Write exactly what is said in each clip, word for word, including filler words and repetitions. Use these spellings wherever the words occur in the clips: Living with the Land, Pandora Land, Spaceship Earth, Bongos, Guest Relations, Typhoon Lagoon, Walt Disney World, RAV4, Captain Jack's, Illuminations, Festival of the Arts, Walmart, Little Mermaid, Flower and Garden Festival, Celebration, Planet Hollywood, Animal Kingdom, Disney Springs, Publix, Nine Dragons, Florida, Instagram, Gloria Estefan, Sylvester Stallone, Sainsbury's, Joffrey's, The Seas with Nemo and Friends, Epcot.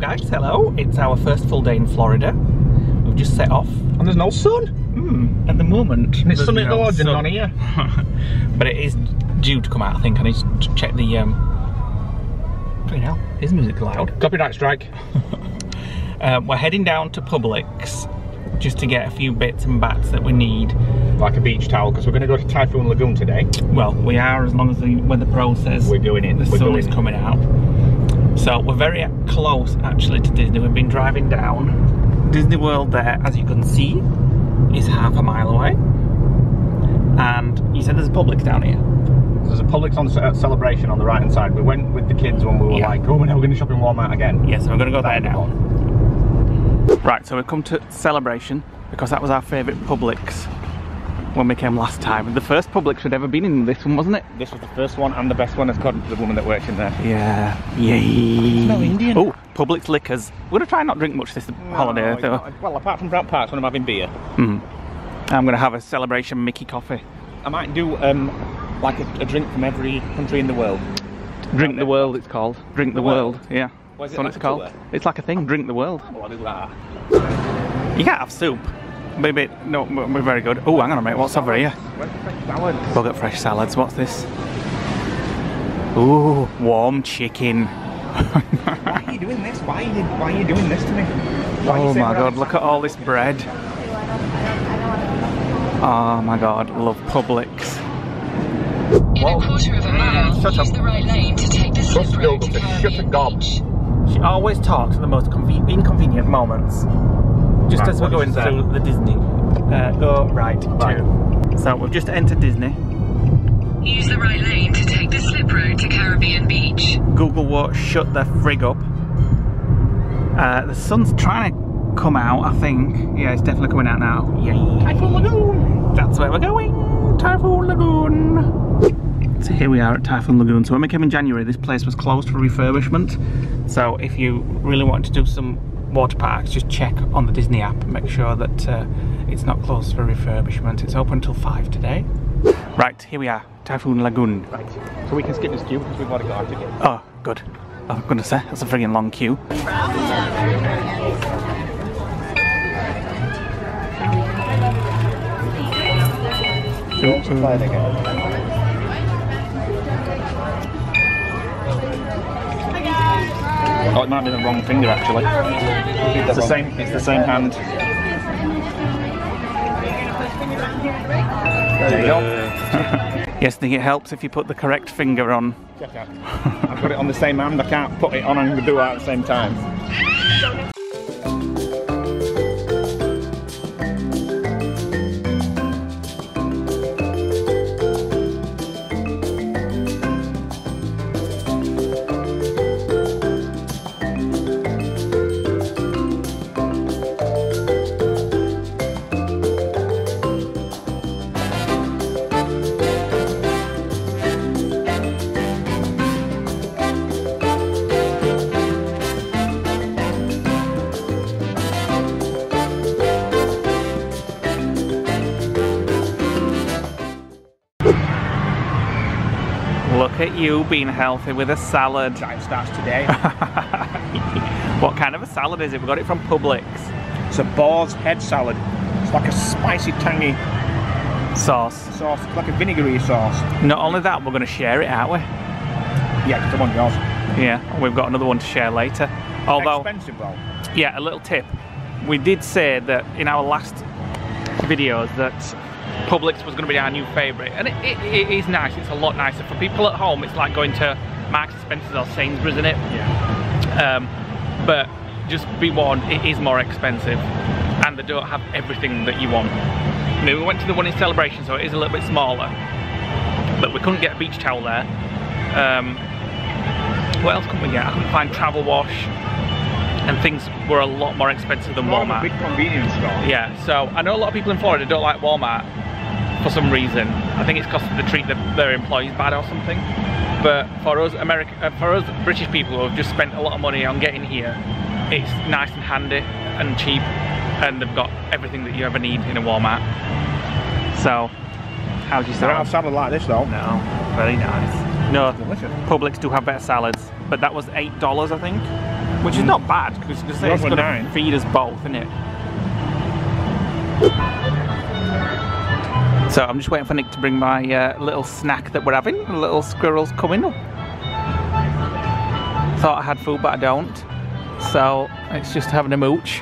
guys, hello. It's our first full day in Florida. We've just set off. And there's no sun mm. at the moment. And it's sunny no sun. on here. But it is due to come out, I think. I need to check the... Um... Bloody hell, is music loud? Copyright strike. um, we're heading down to Publix just to get a few bits and bats that we need. Like a beach towel, because we're going to go to Typhoon Lagoon today. Well, we are, as long as the weather pro says we're doing it. The we're sun doing is it. coming out. So we're very close, actually, to Disney. We've been driving down. Disney World there, as you can see, is half a mile away. And you said there's a Publix down here. There's a Publix on the Celebration on the right-hand side. We went with the kids when we were yeah. like, oh, we're now going to shop in Walmart again. Yes, yeah, so we're going to go there now. Right, so we've come to Celebration, because that was our favourite Publix when we came last time. The first Publix we'd ever been in, this one, wasn't it? This was the first one and the best one, according to the woman that works in there. Yeah. Yay. No Indian. Oh, Publix liquors. We're going to try and not drink much this no, holiday, though. Not. Well, apart from Brown Parks when I'm having beer. Mm. I'm going to have a Celebration Mickey coffee. I might do, um, like, a, a drink from every country in the world. Drink the World, it's called. Drink the, the world. world, yeah. What is it, like it's called? Tour? It's like a thing, Drink the World. Oh, I do that. You can't have soup. Maybe, no, we're very good. Oh, hang on a minute, what's over here? We'll get fresh salads, what's this? Ooh, warm chicken. Why are you doing this? Why are you, why are you doing this to me? Why oh my god, look at all this bread. Oh my god, love Publix. In a quarter of a mile, use up. the right lane to take the slip road to Caribbean. She always talks at the most inconvenient moments. Just right, as we're going through the Disney, uh, go right, right. Two. So we've just entered Disney. Use the right lane to take the slip road to Caribbean Beach. Google Watch shut the frig up. Uh, the sun's trying to come out, I think. Yeah, it's definitely coming out now. Yay. Typhoon Lagoon! That's where we're going, Typhoon Lagoon! So here we are at Typhoon Lagoon. So when we came in January, this place was closed for refurbishment. So if you really want to do some water parks, just check on the Disney app and make sure that uh, it's not closed for refurbishment. It's open till five today. Right, here we are, Typhoon Lagoon. Right, so we can skip this queue because we've already got our ticket. Oh, good. I was going to say, that's a friggin' long queue. Oh, it might be the wrong finger actually. It's the same. It's the same hand. There you go. Yes, I think it helps if you put the correct finger on. Check out. I've got it on the same hand. I can't put it on and do it at the same time. Look at you being healthy with a salad. Time starts today. What kind of a salad is it? We got it from Publix. It's a boar's head salad. It's like a spicy, tangy sauce. Sauce, like a vinegary sauce. Not only that, we're going to share it, aren't we? Yeah, come on, yours. Yeah, we've got another one to share later. Although, expensive though. Yeah, a little tip. We did say that in our last videos that Publix was going to be our new favourite, and it, it, it is nice. It's a lot nicer for people at home. It's like going to Marks and Spencer's or Sainsbury's, isn't it? Yeah. Um, but just be warned, it is more expensive, and they don't have everything that you want. You know, we went to the one in Celebration, so it is a little bit smaller, but we couldn't get a beach towel there. Um, what else couldn't we get? I couldn't find travel wash. And things were a lot more expensive than Walmart. A big convenience store. Yeah, so I know a lot of people in Florida don't like Walmart for some reason. I think it's because they treat the, their employees bad or something. But for us, America, uh, for us British people who have just spent a lot of money on getting here, it's nice and handy and cheap, and they've got everything that you ever need in a Walmart. So, how do you sound? They don't have salad like this though. No, very nice. No, delicious. Publix do have better salads, but that was eight dollars I think. Which is not bad, because it's got to feed us both, isn't it? So I'm just waiting for Nick to bring my uh, little snack that we're having. The little squirrel's coming up. Thought I had food, but I don't. So it's just having a mooch.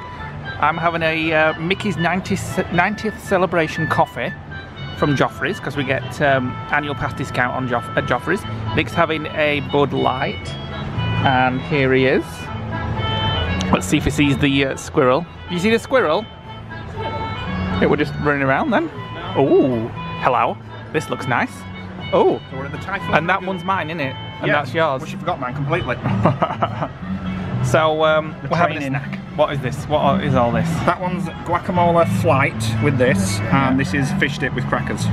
I'm having a uh, Mickey's ninetieth Celebration coffee from Joffrey's, because we get um, annual pass discount on Joff at Joffrey's. Nick's having a Bud Light, and here he is. Let's see if he sees the uh, squirrel. You see the squirrel? Yeah, we're just running around then. No. Oh, hello. This looks nice. Oh, so we're at the Typhoon and that Lagoon. One's mine, isn't it? And yeah, that's yours. Well, she forgot mine completely. So um, we're having a snack. What is this? What is all this? That one's guacamole flight with this, yeah. And this is fish dip with crackers.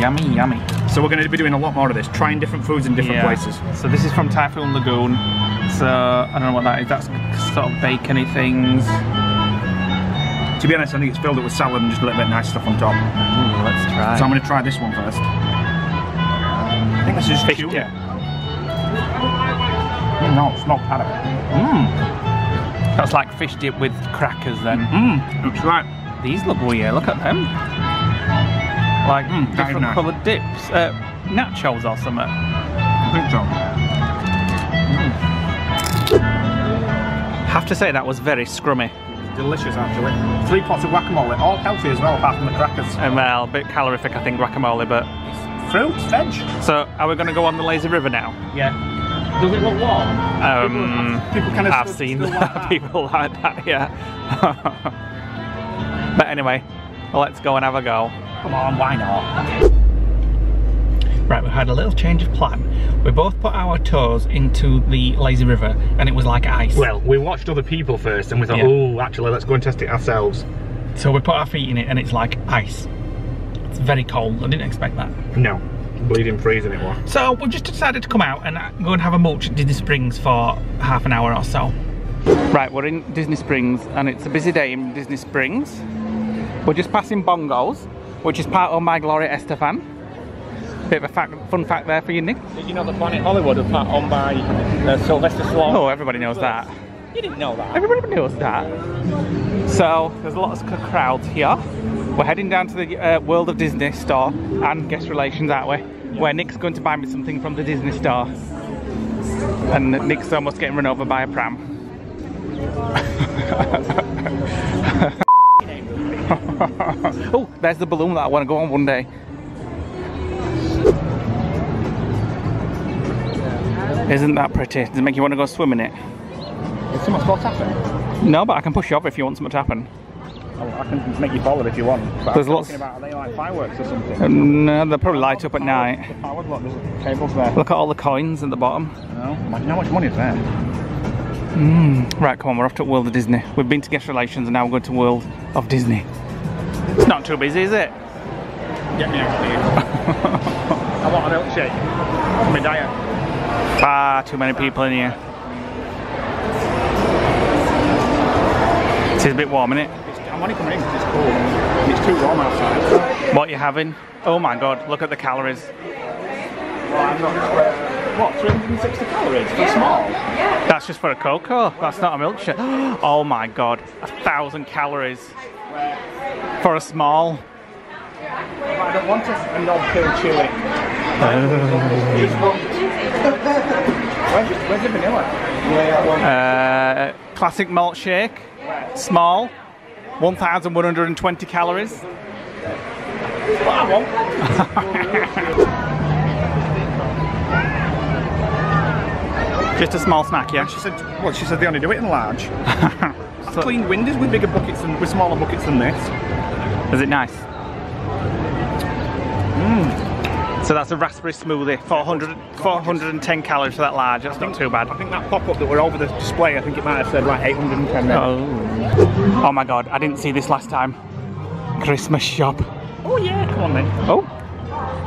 Yummy, yummy. So we're going to be doing a lot more of this, trying different foods in different yeah. places. So this is from Typhoon Lagoon. So I don't know what that is. That's sort of bacony things. To be honest, I think it's filled up with salad and just a little bit of nice stuff on top. Ooh, let's try. So I'm going to try this one first. I think this is fish dip. Mm, no, it's not bad. Mmm. That's like fish dip with crackers then. Mmm, looks right. These look weird. Look at them. Like mm, different nice. coloured dips, uh, nachos or something. I think so. Mm. Have to say that was very scrummy. Delicious actually. Three pots of guacamole, all healthy as well, apart from the crackers. Um, well, a bit calorific I think guacamole, but it's fruit, veg. So are we going to go on the lazy river now? Yeah. Does it look warm? Um, people, people kind of I've still, seen still like that. people like that. Yeah. But anyway, well, let's go and have a go. Come on, why not? Right, we had a little change of plan. We both put our toes into the lazy river and it was like ice. Well, we watched other people first and we thought, yeah. oh, actually, let's go and test it ourselves. So we put our feet in it and it's like ice. It's very cold. I didn't expect that. No, bleeding freezing it was. So we just decided to come out and go and have a mooch at Disney Springs for half an hour or so. Right, we're in Disney Springs and it's a busy day in Disney Springs. We're just passing Bongos, which is part of my Gloria Estefan. Bit of a fact, fun fact there for you, Nick. Did you know that Planet Hollywood was part owned by uh, Sylvester Stallone? Oh, everybody knows that. You didn't know that. Everybody knows that. So, there's lots of crowds here. We're heading down to the uh, World of Disney store and Guest Relations, aren't we? Yeah. Where Nick's going to buy me something from the Disney store. And Nick's almost getting run over by a pram. Oh, there's the balloon that I want to go on one day. Isn't that pretty? Does it make you want to go swim in it? Is something supposed to happen? No, but I can push you off if you want something to happen. Oh, I can make you follow if you want. But there's lots. About, are they like fireworks or something? Um, no, they'll probably light up at night. The power block, there's cables there. Look at all the coins at the bottom. No, imagine how much money is there. Mm. Right, come on, we're off to World of Disney. We've been to Guest Relations and now we're going to World of Disney. It's not too busy, is it? Get me out of here. I want a milkshake. My diet. Ah, too many people in here. It is a bit warm, isn't it? I'm only coming in because it's cold. It's too warm outside. What are you having? Oh my god, look at the calories. Well, I'm not. What, three hundred sixty calories? That's yeah. small. Yeah. That's just for a cocoa. That's not a milkshake. Oh my god, a thousand calories for a small. I don't want a non-food chewy. Oh. Where's the vanilla? Uh, classic malt shake, small, one thousand one hundred twenty calories. What I want. Just a small snack, yeah. And she said, well, she said they only do it in large. So I've cleaned windows with bigger buckets and with smaller buckets than this. Is it nice? Mm. So that's a raspberry smoothie, four hundred, four hundred ten calories for that large. That's think, not too bad. I think that pop-up that were over the display, I think it might have said like eight hundred ten. Oh. Oh my god, I didn't see this last time. Christmas shop. Oh yeah, come on then. Oh,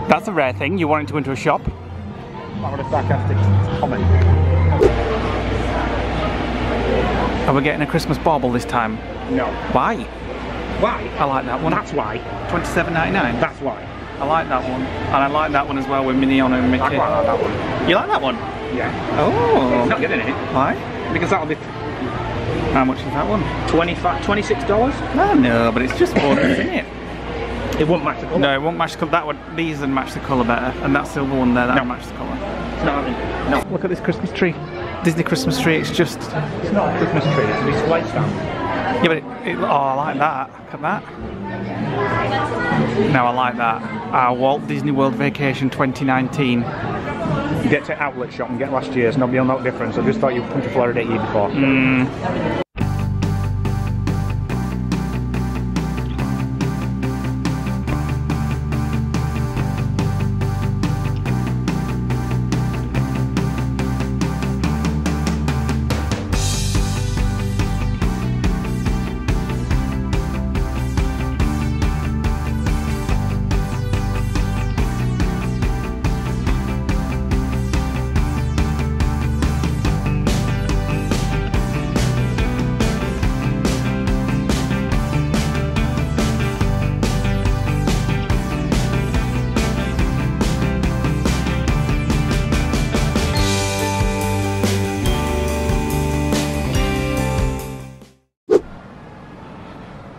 that's a rare thing. You wanted to go into a shop? That was a sarcastic comment. Are we getting a Christmas bauble this time? No. Why? Why? I like that one. That's why. twenty-seven ninety-nine? That's why. I like that one. And I like that one as well with Minnie on and Mickey. I quite like that one. You like that one? Yeah. Oh. It's not getting it. Why? Because that'll be How much is that one? twenty-five, twenty-six dollars? No, no, but it's just water, isn't it? It won't match the colour. No, it won't match the colour. That one, these would match the colour better. And that silver one there, that'll no. match the colour. It's not having it. No. Look at this Christmas tree. Disney Christmas tree, it's just... It's not a Christmas tree, it's a display stand. Yeah, but it... it oh, I like that. Look at that. No, I like that. Our Walt Disney World Vacation twenty nineteen. You get to outlet shop and get last year's, and you'll know the difference. I just thought you'd come to Florida year before. Mm.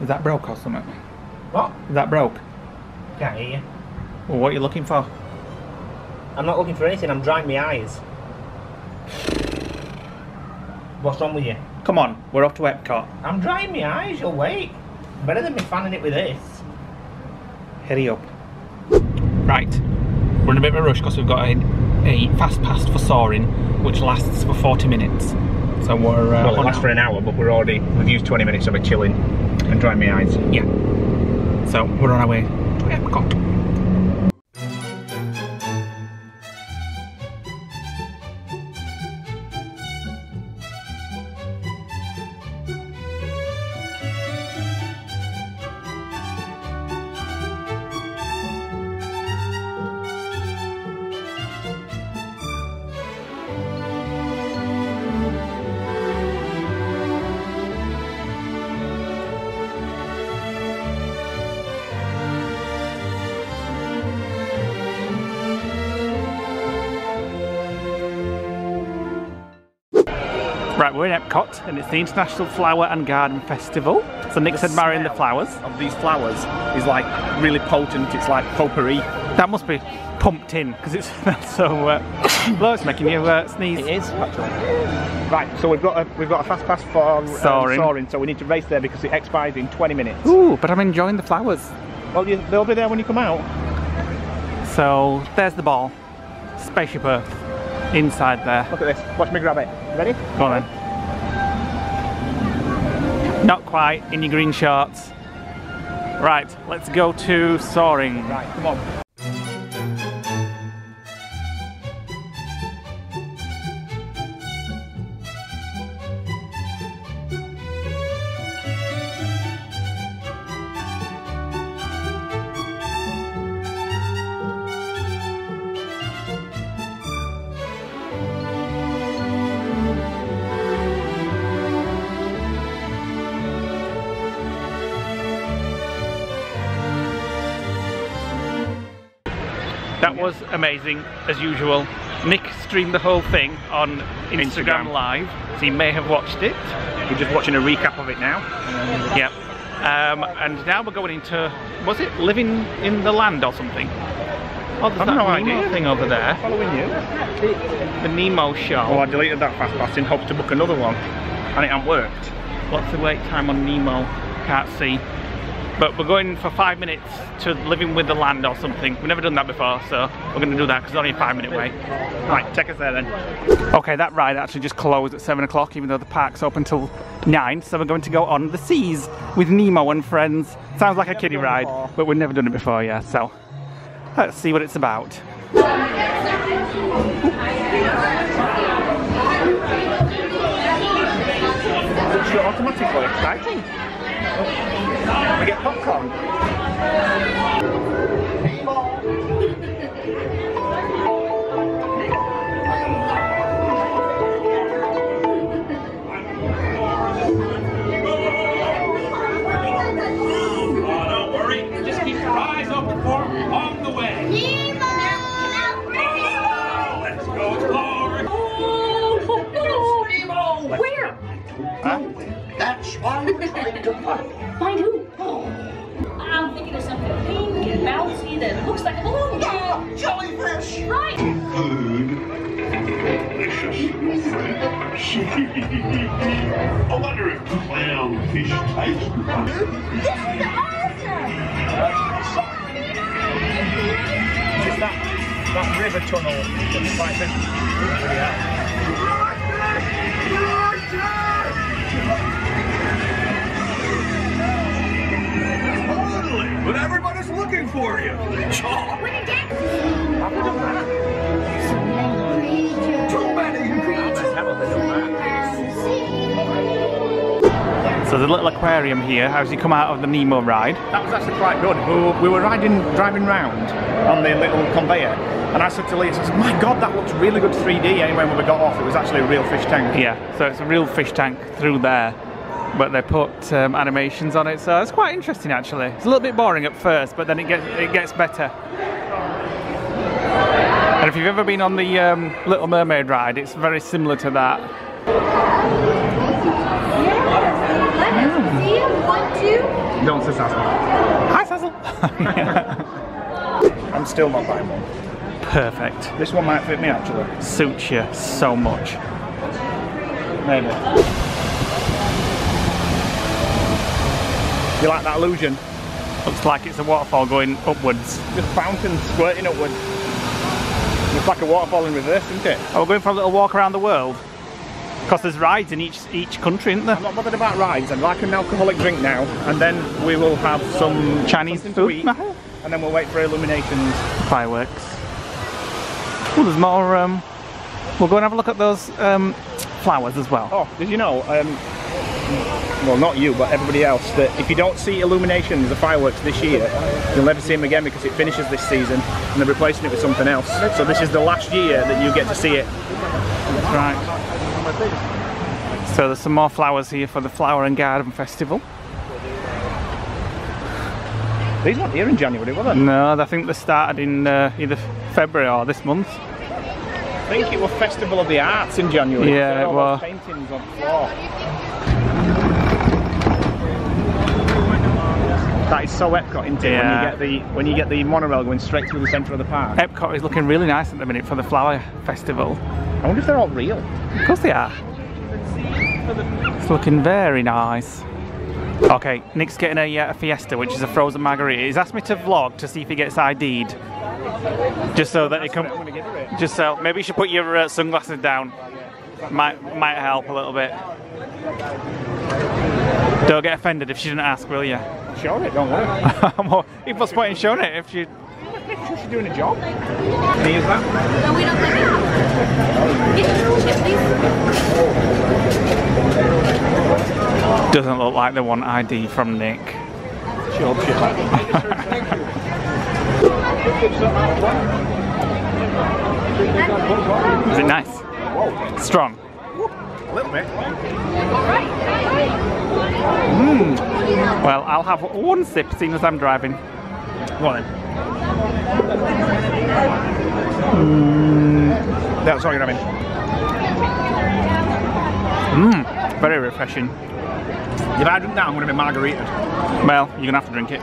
That broke or something? What? That broke? Can't hear you. Well, what are you looking for? I'm not looking for anything, I'm drying my eyes. What's wrong with you? Come on, we're off to Epcot. I'm drying my eyes, you'll wait. Better than me fanning it with this. Hurry up. Right, we're in a bit of a rush because we've got a, a fast pass for soaring, which lasts for forty minutes. So we're... Uh, well, it lasts for an hour, but we're already... We've used twenty minutes of it chilling. And dry my eyes. Yeah. So we're on our way to Epcot. Right, we're in Epcot, and it's the International Flower and Garden Festival. So Nick said marrying the flowers. Of these flowers is like really potent. It's like potpourri. That must be pumped in because it smells so. Uh, blow, it's making you uh, sneeze. It is actually. Right, so we've got a we've got a fast pass for uh, soaring. soaring. So we need to race there because it expires in twenty minutes. Ooh, but I'm enjoying the flowers. Well, you, they'll be there when you come out. So there's the ball, Spaceship Earth. Inside there. Look at this. Watch me grab it. Ready? Go on then. Not quite in your green shorts. Right, let's go to soaring. Right, come on. That was amazing, as usual. Nick streamed the whole thing on Instagram, Instagram Live, so he may have watched it. We're just watching a recap of it now. Um, yep. Um, and now we're going into, was it Living in the Land or something? Oh, there's I that no idea. thing over there. Following you. The Nemo show. Oh, I deleted that fast pass in hopes to book another one, and it hasn't worked. What's the wait time on Nemo? Can't see. But we're going for five minutes to Living with the Land or something. We've never done that before, so we're going to do that because it's only a five minute wait. Right, take us there then. Okay, that ride actually just closed at seven o'clock, even though the park's open till nine. So we're going to go on The Seas with Nemo and Friends. Sounds like a kiddie ride, but we've never done it before, yeah. So let's see what it's about. It's automatically exciting. We get popcorn. Oh, don't worry. Just keep your eyes open for him on the way. Nemo! Oh, let's go, Gloria. Oh, Nemo! Where? Huh? I'm trying to find. Find who? Oh. I'm thinking of something pink and bouncy that looks like a balloon. Yeah, jellyfish. Right. Food. Delicious, friends. I wonder if clownfish tastes good. This is awesome. Just that, that river tunnel that's quite big. But everybody's looking for you. Oh. What a dick! Too many. So the little aquarium here, how's he come out of the Nemo ride? That was actually quite good. We were, we were riding, driving round on the little conveyor, and I said to Lee, I said, my God, that looks really good three D. Anyway, when we got off, it was actually a real fish tank. Yeah, so it's a real fish tank through there. But they put um, animations on it, so it's quite interesting actually. It's a little bit boring at first, but then it gets it gets better. And if you've ever been on the um, Little Mermaid ride, it's very similar to that. Yes, see one, two. Don't say Sassel. Hi, Sassel. I'm still not buying one. Perfect. This one might fit me actually. Suits you so much. Maybe. You like that illusion? Looks like it's a waterfall going upwards. Just fountains squirting upwards. Looks like a waterfall in reverse, isn't it? Oh, we're going for a little walk around the world. Because there's rides in each each country, isn't there? I'm not bothered about rides. I'd like an alcoholic drink now, and then we will have some Chinese food to eat, and then we'll wait for Illuminations. Fireworks. Oh, there's more. Um, we'll go and have a look at those um, flowers as well. Oh, did you know? Um, Well, not you, but everybody else, that if you don't see Illuminations, the fireworks this year, you'll never see them again because it finishes this season and they're replacing it with something else. So this is the last year that you get to see it. That's right. So there's some more flowers here for the Flower and Garden Festival. These weren't here in January, were they? No, I think they started in uh, either February or this month. I think it was Festival of the Arts in January. Yeah, it was. Paintings on the floor. That is so Epcot, isn't it? Yeah. When you get the when you get the monorail going straight through the centre of the park. Epcot is looking really nice at the minute for the flower festival. I wonder if they're all real. Of course they are. It's looking very nice. Okay, Nick's getting a, uh, a Fiesta, which is a frozen margarita. He's asked me to vlog to see if he gets I D'd, just so that he can. Just so maybe you should put your uh, sunglasses down. Might might help a little bit. Don't get offended if she didn't ask, will you? Show it, don't worry. It was point in showing it if you. She's doing a job. Can you use that? No, we don't like that. Please. Doesn't look like they want I D from Nick. Job ship. Is it nice? Whoa. Strong. A little bit. Mm. Well, I'll have one sip, seeing as I'm driving. Go on then. Mm. That's all you're having. Mmm, very refreshing. If I drink that, I'm going to be margaritaed. Well, you're going to have to drink it.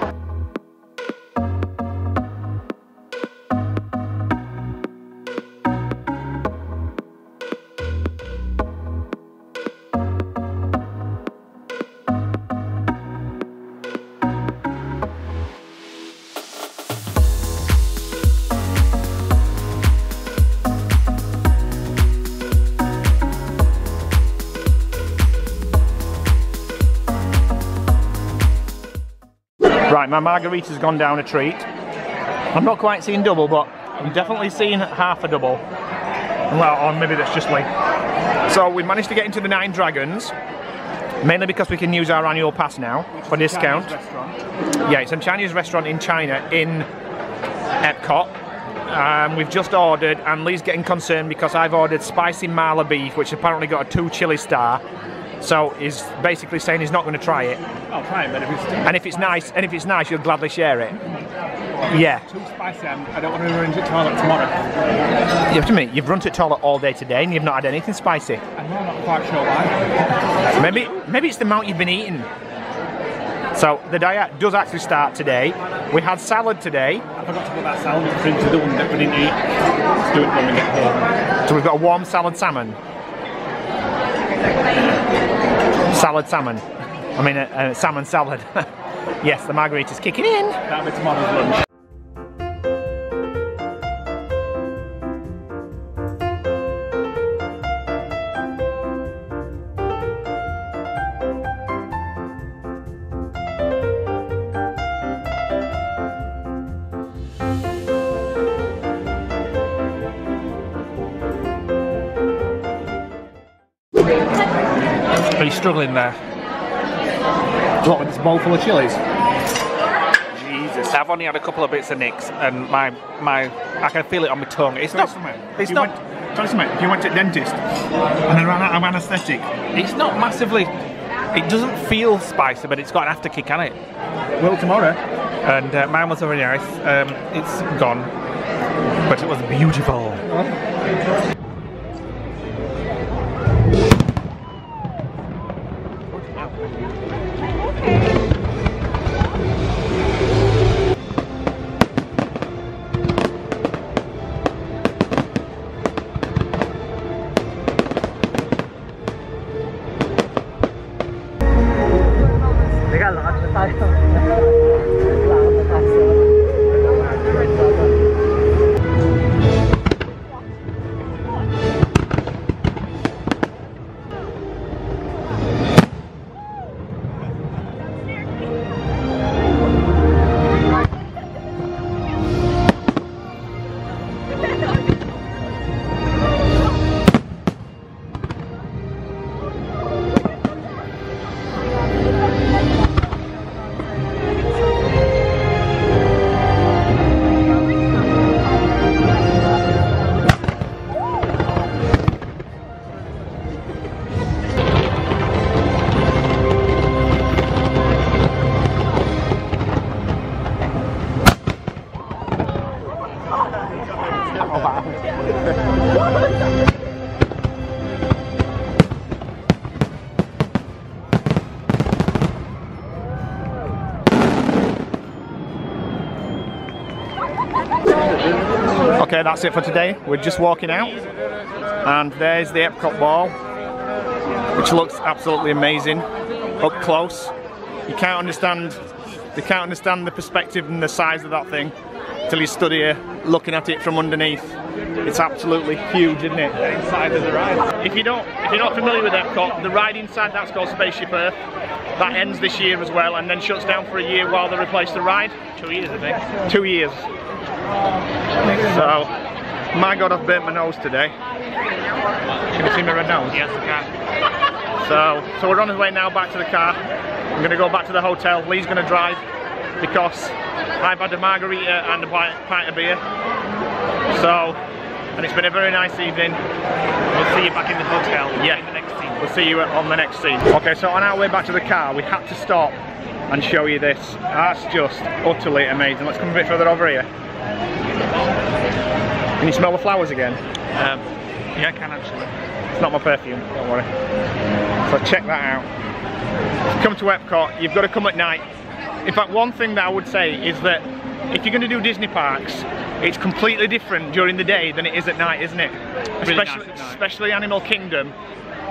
Right, my margarita's gone down a treat. I'm not quite seeing double, but I'm definitely seeing half a double. Well, or maybe that's just like. So we managed to get into the Nine Dragons, mainly because we can use our annual pass now for discount. Yeah, it's a Chinese restaurant in China, in Epcot. Um, we've just ordered, and Lee's getting concerned because I've ordered spicy marla beef, which apparently got a two chili star. So he's basically saying he's not going to try it. I'll try it, but if it's and if it's nice, and if it's nice, you'll gladly share it. Yeah. It's too spicy. I don't want to run to the toilet tomorrow. You have to admit, you've run to the toilet all day today and you've not had anything spicy. I'm not quite sure why. Maybe, maybe it's the amount you've been eating. So the diet does actually start today. We had salad today. I forgot to put that salad in the fridge, the one that we didn't eat. Let's do it when we get home. So we've got a warm salad salmon. Salad salmon. I mean, a, a salmon salad. Yes, the margarita's kicking in. That'll be tomorrow's lunch. Are you struggling there? What, with this bowl full of chilies? Jesus. I've only had a couple of bits of Nick's and my, my, I can feel it on my tongue. It's not, it's not. Tell me, if you went to the dentist and then ran out of anaesthetic. It's not massively, it doesn't feel spicy, but it's got an afterkick, can it? Well, tomorrow. And uh, mine was very nice. Um, it's gone, but it was beautiful. Oh. Okay, that's it for today. We're just walking out and there's the Epcot ball, which looks absolutely amazing up close. You can't understand you can't understand the perspective and the size of that thing till you stood here looking at it from underneath. It's absolutely huge, isn't it? The inside of the ride. If you don't if you're not familiar with Epcot, the ride inside that's called Spaceship Earth. That ends this year as well and then shuts down for a year while they replace the ride. Two years I think. Two years. So, my God, I've burnt my nose today. Can you see my red nose? Yes, I can. So, so we're on our way now back to the car. I'm going to go back to the hotel. Lee's going to drive because I've had a margarita and a pint of beer. So, and it's been a very nice evening. We'll see you back in the hotel. Yeah, in the next scene. We'll see you on the next scene. Okay, so on our way back to the car, we had to stop and show you this. That's just utterly amazing. Let's come a bit further over here. Can you smell the flowers again? Um, yeah, I can actually. It's not my perfume, don't worry. So check that out. Come to Epcot, you've got to come at night. In fact, one thing that I would say is that if you're going to do Disney parks, it's completely different during the day than it is at night, isn't it? Really especially, nice especially Animal Kingdom,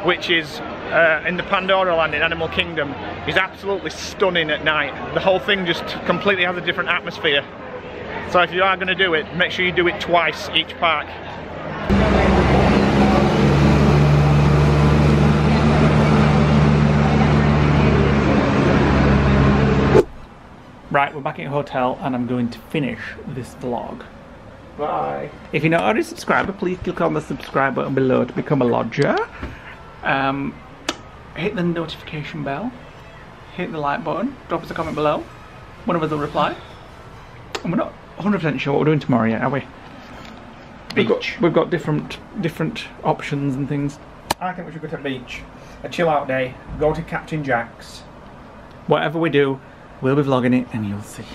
which is uh, in the Pandora Land in Animal Kingdom, is absolutely stunning at night. The whole thing just completely has a different atmosphere. So if you are going to do it, make sure you do it twice each park. Right, we're back at the hotel and I'm going to finish this vlog. Bye. If you're not already a subscriber, please click on the subscribe button below to become a lodger. Um, hit the notification bell, hit the like button, drop us a comment below, one of us will reply. And we're not one hundred percent sure what we're doing tomorrow yet, are we? Beach. We've got, we've got different different options and things. I think we should go to the beach, a chill out day, go to Captain Jack's. Whatever we do, we'll be vlogging it and you'll see.